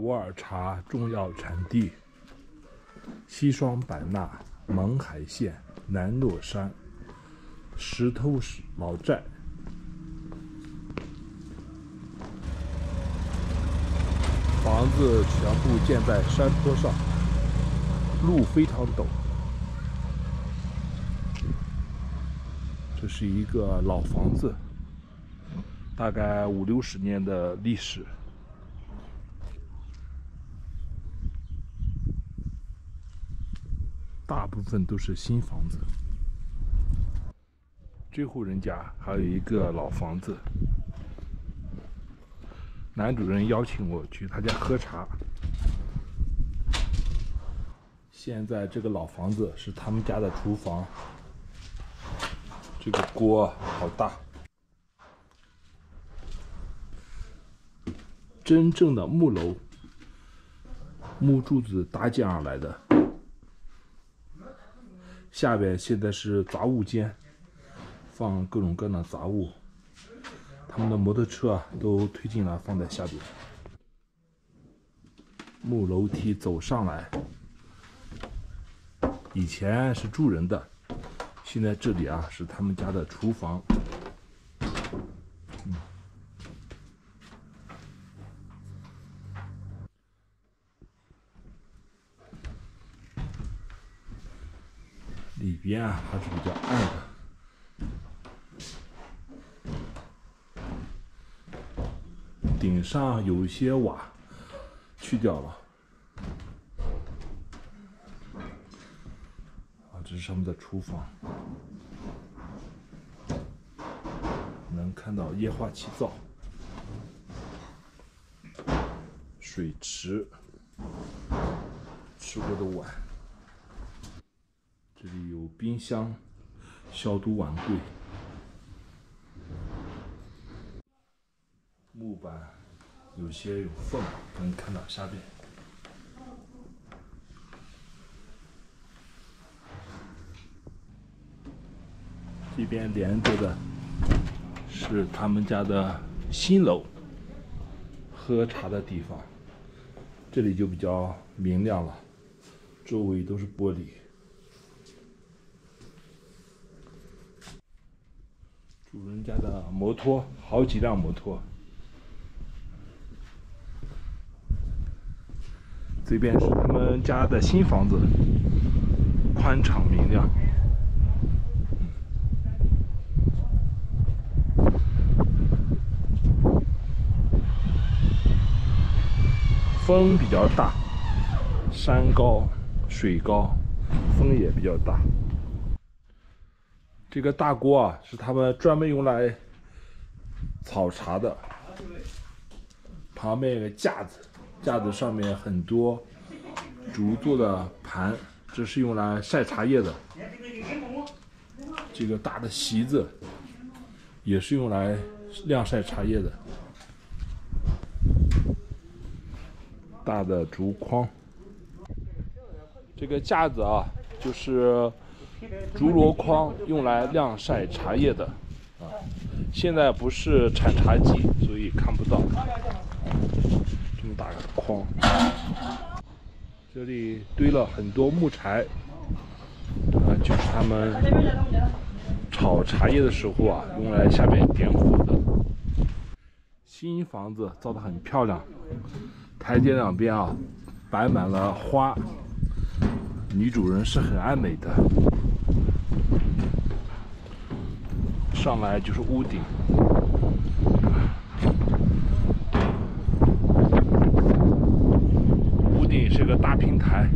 普洱茶重要产地：西双版纳、勐海县、南若山、石头老寨。 房子全部建在山坡上，路非常陡。这是一个老房子，大概50、60年的历史。大部分都是新房子。这户人家还有一个老房子。 男主人邀请我去他家喝茶。现在这个老房子是他们家的厨房，这个锅好大。真正的木楼，木柱子搭建而来的。下边现在是杂物间，放各种各样的杂物。 他们的摩托车啊，都推进了，放在下边。木楼梯走上来，以前是住人的，现在这里啊是他们家的厨房。里边啊还是比较暗的。 顶上有一些瓦去掉了，啊，这是他们的厨房，能看到烟花气灶、水池、吃过的碗，这里有冰箱、消毒碗柜。 木板有些有缝，能看到下边。这边连着的是他们家的新楼，喝茶的地方。这里就比较明亮了，周围都是玻璃。主人家的摩托，好几辆摩托。 这边是他们家的新房子，宽敞明亮。风比较大，山高水高，风也比较大。这个大锅啊，是他们专门用来炒茶的。旁边有个架子。 架子上面很多竹做的盘，这是用来晒茶叶的。这个大的席子也是用来晾晒茶叶的。大的竹筐，这个架子啊，就是竹箩筐用来晾晒茶叶的。啊，现在不是产茶季，所以看不到。 大筐，这里堆了很多木柴，啊，就是他们炒茶叶的时候啊，用来下面点火的。新房子造得很漂亮，台阶两边啊摆满了花，女主人是很爱美的。上来就是屋顶。 这个大平台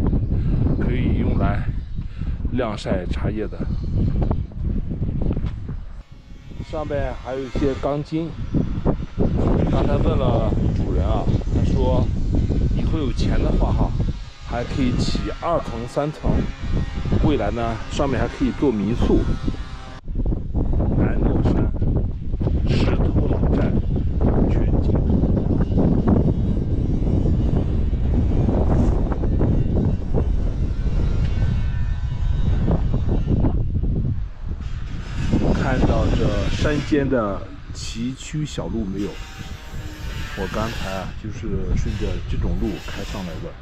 可以用来晾晒茶叶的，上面还有一些钢筋。刚才问了主人啊，他说以后有钱的话哈，还可以起2层、3层，未来呢上面还可以做民宿。南若山石头老寨全景。 看到这山间的崎岖小路没有？我刚才就是顺着这种路开上来的。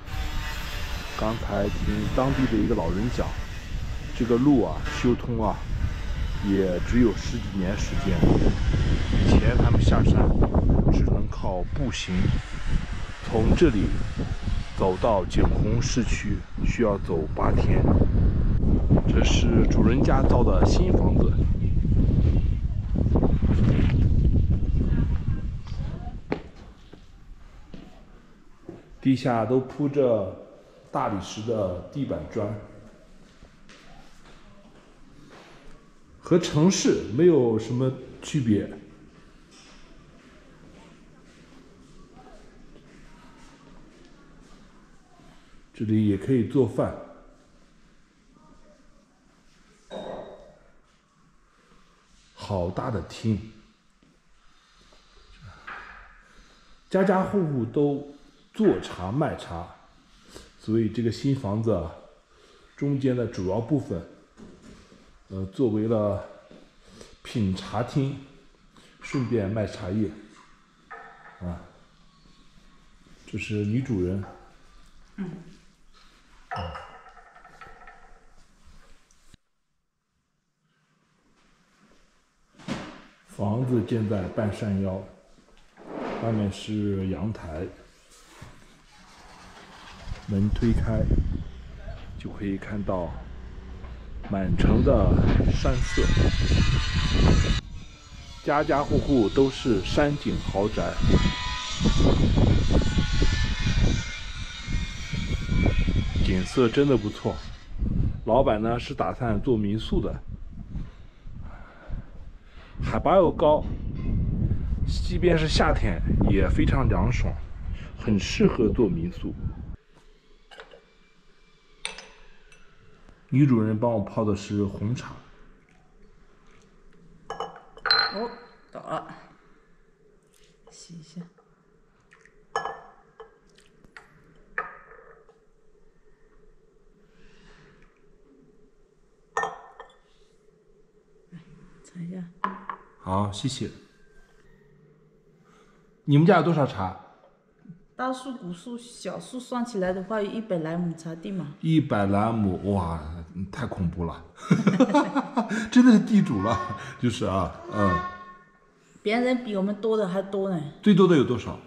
刚才听当地的一个老人讲，这个路啊修通啊，也只有十几年时间。以前他们下山只能靠步行，从这里走到景洪市区需要走8天。这是主人家造的新房子。 地下都铺着大理石的地板砖，和城市没有什么区别。这里也可以做饭。好大的厅，家家户户都 做茶卖茶，所以这个新房子中间的主要部分，作为了品茶厅，顺便卖茶叶。啊，这是女主人。嗯。房子建在半山腰，外面是阳台。 门推开，就可以看到满城的山色，家家户户都是山景豪宅。景色真的不错。老板呢是打算做民宿的，海拔又高，即便是夏天也非常凉爽，很适合做民宿。 女主人帮我泡的是红茶。哦，倒了，洗一下。来，尝一下。好，谢谢。你们家有多少茶？ 大树、古树、小树算起来的话，有100来亩茶地嘛。100来亩，哇，太恐怖了，真的是地主了，就是啊，嗯。别人比我们多的还多呢。最多的有多少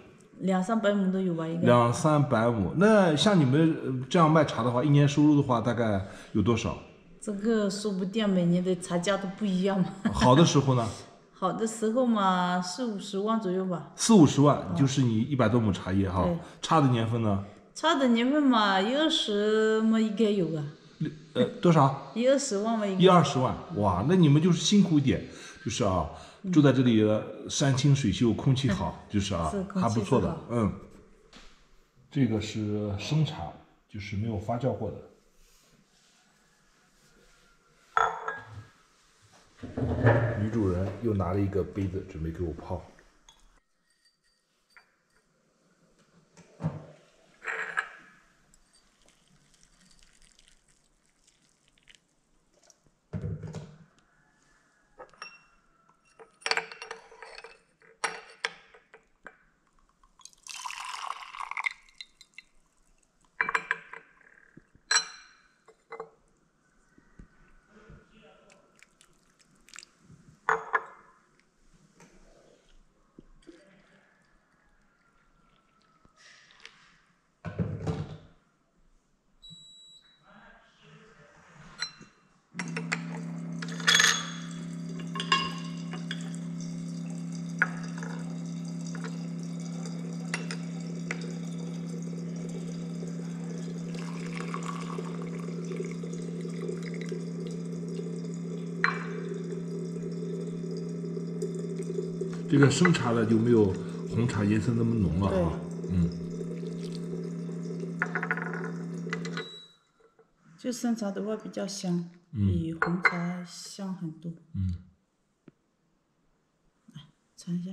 ？200-300亩都有吧，应该。200-300亩，那像你们这样卖茶的话，一年收入的话，大概有多少？这个说不定，每年的茶价都不一样嘛。好的时候呢？ 好的时候嘛，40-50万左右吧。40-50万，就是你100多亩茶叶哈。差的年份呢？差的年份嘛，120么应该有啊。多少？120万吧。120万，哇，那你们就是辛苦一点，就是啊，住在这里山清水秀，空气好，就是啊，还不错的，嗯。这个是生茶，就是没有发酵过的。 女主人又拿了一个杯子，准备给我泡。这个生茶的就没有红茶颜色那么浓了哈、啊，嗯，就生茶的话比较香，比红茶香很多。嗯，来尝一下。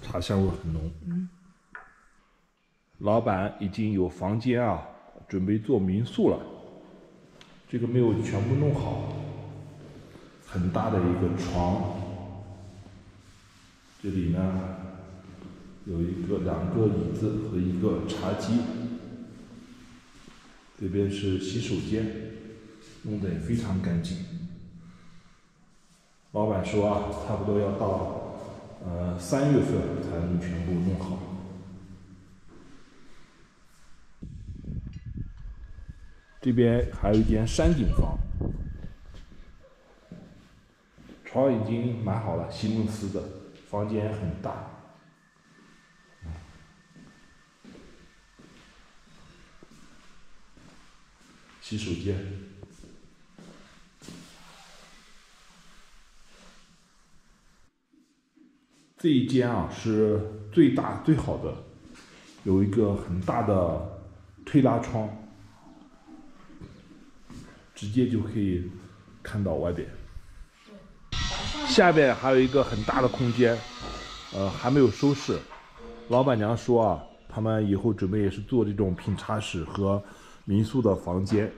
茶香味很浓。嗯。老板已经有房间啊，准备做民宿了。这个没有全部弄好，很大的一个床。这里呢有两个椅子和一个茶几。这边是洗手间，弄得也非常干净。老板说啊，差不多要到。 3月份才能全部弄好。这边还有一间山顶房，床已经买好了，席梦思的，房间很大。洗手间。 这一间啊是最大最好的，有一个很大的推拉窗，直接就可以看到外边。下边还有一个很大的空间，还没有收拾。老板娘说啊，他们以后准备也是做这种品茶室和民宿的房间。